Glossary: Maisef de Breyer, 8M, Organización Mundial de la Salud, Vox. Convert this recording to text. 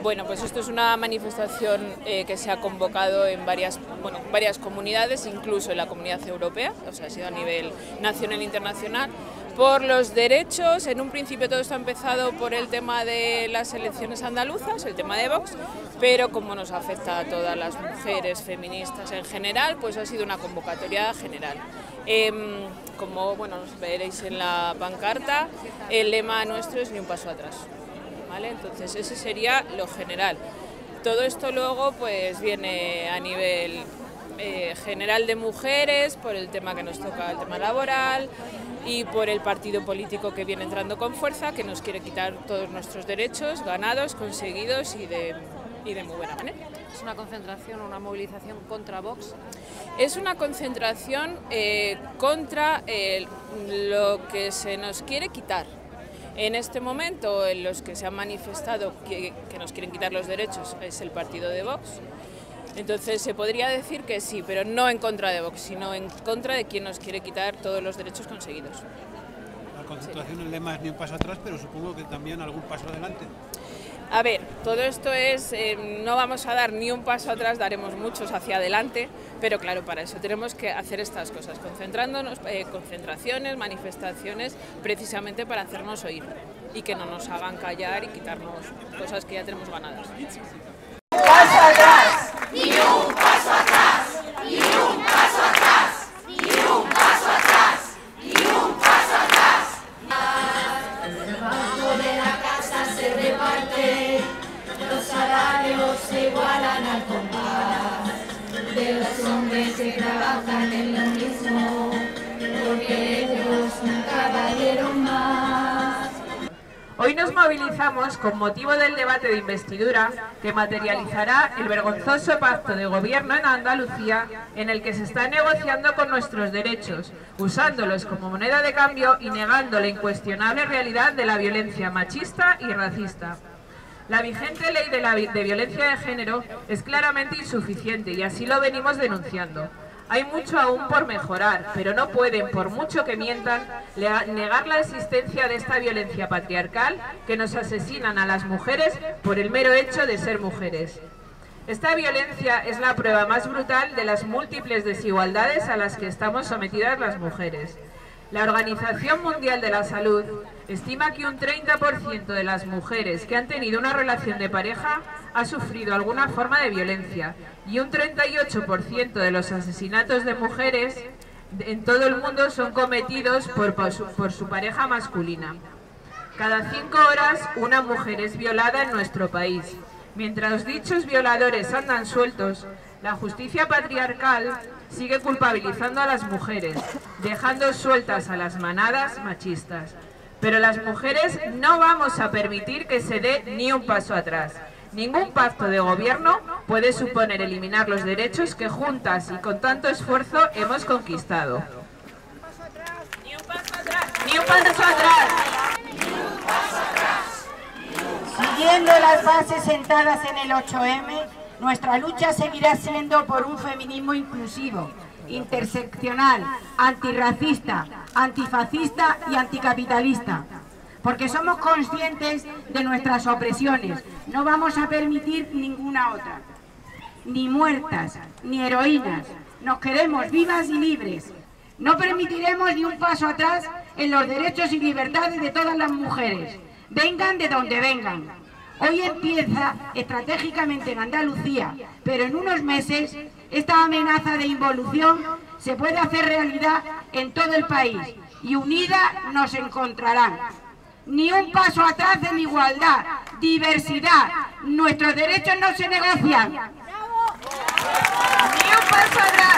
Bueno, pues esto es una manifestación que se ha convocado en varias comunidades, incluso en la Comunidad Europea, o sea, ha sido a nivel nacional e internacional, por los derechos. En un principio todo esto ha empezado por el tema de las elecciones andaluzas, el tema de Vox, pero como nos afecta a todas las mujeres feministas en general, pues ha sido una convocatoria general. Como nos veréis en la pancarta, el lema nuestro es ni un paso atrás. ¿Vale? Entonces ese sería lo general. Todo esto luego pues viene a nivel general de mujeres, por el tema que nos toca, el tema laboral, y por el partido político que viene entrando con fuerza, que nos quiere quitar todos nuestros derechos ganados, conseguidos y de muy buena manera. ¿Es una concentración o una movilización contra Vox? Es una concentración contra lo que se nos quiere quitar. En este momento, en los que se han manifestado que nos quieren quitar los derechos es el partido de Vox. Entonces se podría decir que sí, pero no en contra de Vox, sino en contra de quien nos quiere quitar todos los derechos conseguidos. La concentración, sí. El lema es ni un paso atrás, pero supongo que también algún paso adelante. A ver, todo esto es, no vamos a dar ni un paso atrás, daremos muchos hacia adelante, pero claro, para eso tenemos que hacer estas cosas, concentrándonos, concentraciones, manifestaciones, precisamente para hacernos oír y que no nos hagan callar y quitarnos cosas que ya tenemos ganadas. ¡Paso atrás! ¡Ni un paso atrás! ¡Ni un paso atrás! ¡Ni un paso atrás! ¡Ni un paso atrás! Debajo de la casa se reparte. Los salarios se igualan al compás de los hombres que trabajan en lo mismo, porque ellos nunca valieron más. Hoy nos movilizamos con motivo del debate de investidura que materializará el vergonzoso pacto de gobierno en Andalucía, en el que se está negociando con nuestros derechos, usándolos como moneda de cambio y negando la incuestionable realidad de la violencia machista y racista. La vigente ley de violencia de género es claramente insuficiente y así lo venimos denunciando. Hay mucho aún por mejorar, pero no pueden, por mucho que mientan, negar la existencia de esta violencia patriarcal que nos asesinan a las mujeres por el mero hecho de ser mujeres. Esta violencia es la prueba más brutal de las múltiples desigualdades a las que estamos sometidas las mujeres. La Organización Mundial de la Salud estima que un 30% de las mujeres que han tenido una relación de pareja ha sufrido alguna forma de violencia y un 38% de los asesinatos de mujeres en todo el mundo son cometidos por su pareja masculina. Cada 5 horas una mujer es violada en nuestro país. Mientras dichos violadores andan sueltos, la justicia patriarcal sigue culpabilizando a las mujeres, dejando sueltas a las manadas machistas. Pero las mujeres no vamos a permitir que se dé ni un paso atrás. Ningún pacto de gobierno puede suponer eliminar los derechos que juntas y con tanto esfuerzo hemos conquistado. Ni un paso atrás. Ni un paso atrás. Siguiendo las bases sentadas en el 8M, nuestra lucha seguirá siendo por un feminismo inclusivo, interseccional, antirracista, antifascista y anticapitalista, porque somos conscientes de nuestras opresiones. No vamos a permitir ninguna otra, ni muertas, ni heroínas. Nos queremos vivas y libres. No permitiremos ni un paso atrás en los derechos y libertades de todas las mujeres, vengan de donde vengan. Hoy empieza estratégicamente en Andalucía, pero en unos meses esta amenaza de involución se puede hacer realidad en todo el país y unidas nos encontrarán. Ni un paso atrás en igualdad, diversidad, nuestros derechos no se negocian. ¡Ni un paso atrás!